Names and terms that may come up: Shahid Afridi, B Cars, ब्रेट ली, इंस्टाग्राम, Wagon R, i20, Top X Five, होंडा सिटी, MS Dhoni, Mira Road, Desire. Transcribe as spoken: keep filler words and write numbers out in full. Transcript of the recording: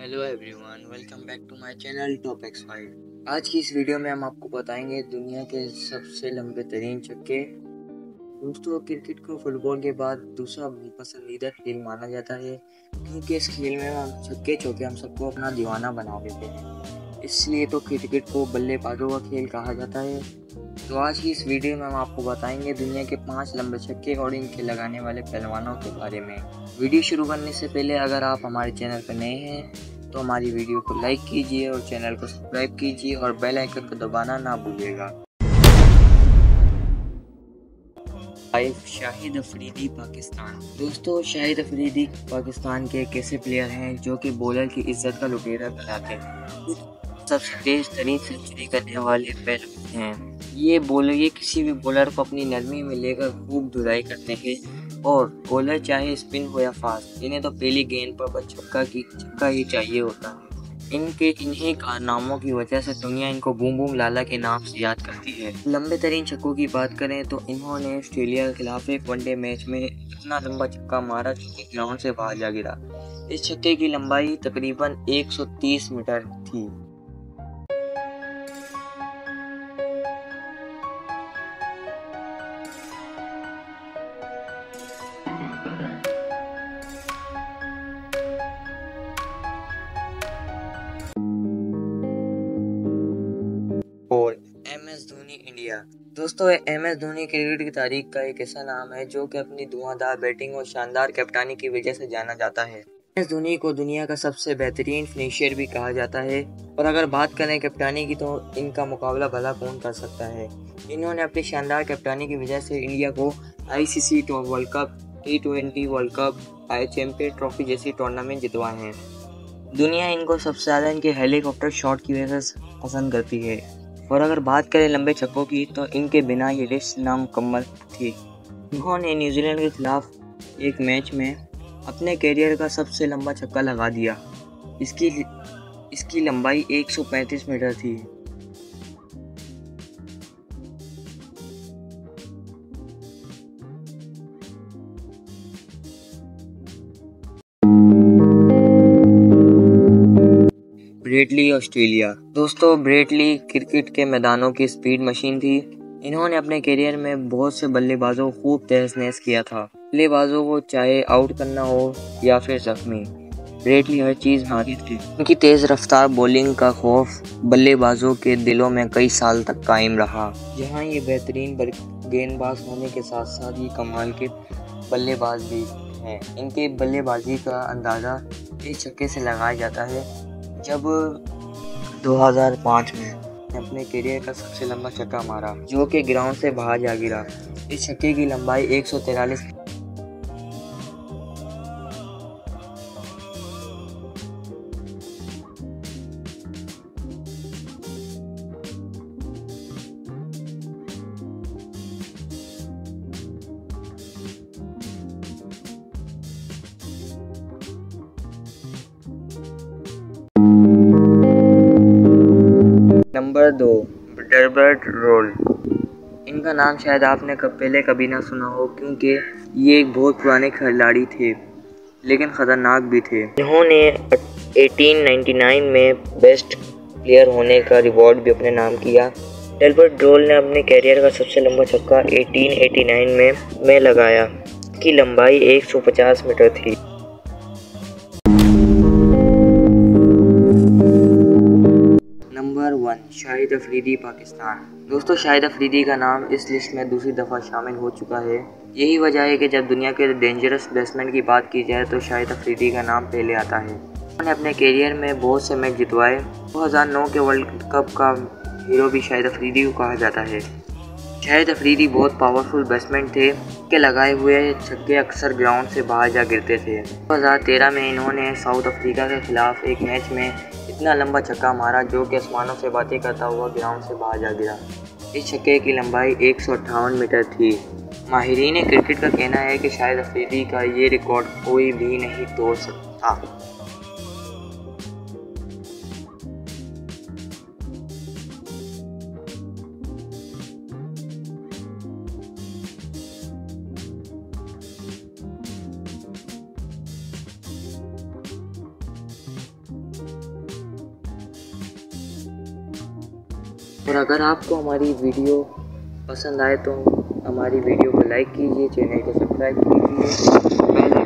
Hello everyone, welcome back to my channel top X five. आज की इस video में हम आपको बताएंगे दुनिया के सबसे लंबे तरीन छक्के। दोस्तों, क्रिकेट को फुटबॉल के बाद दूसरा पसंदीदा खेल माना जाता है, क्योंकि इस खेल में हम छक्के चौके हम सबको अपना दीवाना बना देते हैं। इसलिए तो क्रिकेट को बल्लेबाजों का खेल कहा जाता है। तो आज की इस वीडियो में हम आपको बताएंगे दुनिया के पाँच लंबे छक्के और इनके लगाने वाले पहलवानों के बारे में। वीडियो शुरू करने से पहले अगर आप हमारे चैनल पर नए हैं तो हमारी वीडियो को लाइक कीजिए और चैनल को सब्सक्राइब कीजिए और बेल आइकन को दबाना ना भूलिएगा। शाहिद अफरीदी पाकिस्तान। दोस्तों, शाहिद अफरीदी पाकिस्तान के एक ऐसे प्लेयर हैं जो कि बॉलर की इज्जत का लुटेरा कहलाते हैं। सबसे तेज तरीन सेंचुरी करने वाले बैट्समैन हैं। ये बॉलर ये किसी भी बॉलर को अपनी नरमी में लेकर खूब धुलाई करते हैं और बॉलर चाहे स्पिन हो या फास्ट, इन्हें तो पहली गेंद पर बस छक्का की छक्का ही चाहिए होता है। इनके इन्हीं कारनामों की वजह से दुनिया इनको बूम बूम लाला के नाम से याद करती है। लंबे तरीन छक्कों की बात करें तो इन्होंने ऑस्ट्रेलिया के खिलाफ एक वनडे मैच में इतना लंबा छक्का मारा कि ग्राउंड से बाहर जा गिरा। इस छक्के की लंबाई तकरीबन एक सौ तीस मीटर थी। और एम एस धोनी इंडिया। दोस्तों, एम एस धोनी क्रिकेट की तारीख का एक ऐसा नाम है जो कि अपनी धुआंधार बैटिंग और शानदार कप्तानी की वजह से जाना जाता है। एम एस धोनी को दुनिया का सबसे बेहतरीन फिनिशर भी कहा जाता है। और अगर बात करें कप्तानी की तो इनका मुकाबला भला कौन कर सकता है। इन्होंने अपनी शानदार कप्तानी की वजह से इंडिया को I C C top world cup, T twenty world cup, I champion trophy जैसी टूर्नामेंट जितवाए हैं। दुनिया इनको सबसे ज़्यादा इनके हेलीकॉप्टर शॉट की वजह से पसंद करती है। और अगर बात करें लंबे छक्कों की तो इनके बिना ये लिस्ट नामुकम्मल थी। इन्होंने न्यूजीलैंड के खिलाफ एक मैच में अपने कैरियर का सबसे लंबा छक्का लगा दिया। इसकी इसकी लंबाई एक सौ पैंतीस मीटर थी। ब्रेट ली Australia. दोस्तों, ब्रेट ली क्रिकेट के मैदानों की स्पीड मशीन थी। इन्होंने अपने कैरियर में बहुत से बल्लेबाजों को खूब तहस नहस किया था। बल्लेबाजों को चाहे आउट करना हो या फिर जख्मी, ब्रेट ली हर चीज़ भागी थी। उनकी तेज़ रफ्तार बॉलिंग का खौफ बल्लेबाजों के दिलों में कई साल तक कायम रहा। यहाँ ये बेहतरीन गेंदबाज होने के साथ साथ ये कमाल के बल्लेबाज भी हैं। इनके बल्लेबाजी का अंदाज़ा इस छक्के से लगाया जाता है जब दो हज़ार पाँच में अपने करियर का सबसे लंबा छक्का मारा जो कि ग्राउंड से बाहर जा गिरा। इस छक्के की लंबाई एक सौ तैंतालीस। नंबर दो, ब्रेट रोल। इनका नाम शायद आपने कब पहले कभी ना सुना हो, क्योंकि ये एक बहुत पुराने खिलाड़ी थे लेकिन ख़तरनाक भी थे। इन्होंने अठारह सौ निन्यानवे में बेस्ट प्लेयर होने का रिवॉर्ड भी अपने नाम किया। डरबर्ट रोल ने अपने कैरियर का सबसे लंबा छक्का अठारह सौ नवासी में में लगाया की लंबाई एक सौ पचास मीटर थी। शाहिद अफरीदी पाकिस्तान। दोस्तों, शाहिद अफरीदी का नाम इस लिस्ट में दूसरी दफ़ा शामिल हो चुका है। यही वजह है कि जब दुनिया के डेंजरस बैट्समैन की बात की जाए तो शाहिद अफरीदी का नाम पहले आता है। उन्होंने अपने कैरियर में बहुत से मैच जितवाए। दो हज़ार नौ के वर्ल्ड कप का हीरो भी शाहिद अफरीदी को कहा जाता है। शाहिद अफरीदी बहुत पावरफुल बैट्समैन थे के लगाए हुए छक्के अक्सर ग्राउंड से बाहर जा गिरते थे। दो हज़ार तेरह में इन्होंने साउथ अफ्रीका के खिलाफ एक मैच में इतना लंबा छक्का मारा जो कि आसमानों से बातें करता हुआ ग्राउंड से बाहर जा गिरा। इस छक्के की लंबाई एक सौ अट्ठावन मीटर थी। माहिरीन क्रिकेट का कहना है कि शाहिद अफरीदी का ये रिकॉर्ड कोई भी नहीं तोड़ सकता। और अगर आपको हमारी वीडियो पसंद आए तो हमारी वीडियो को लाइक कीजिए, चैनल को सब्सक्राइब कीजिए।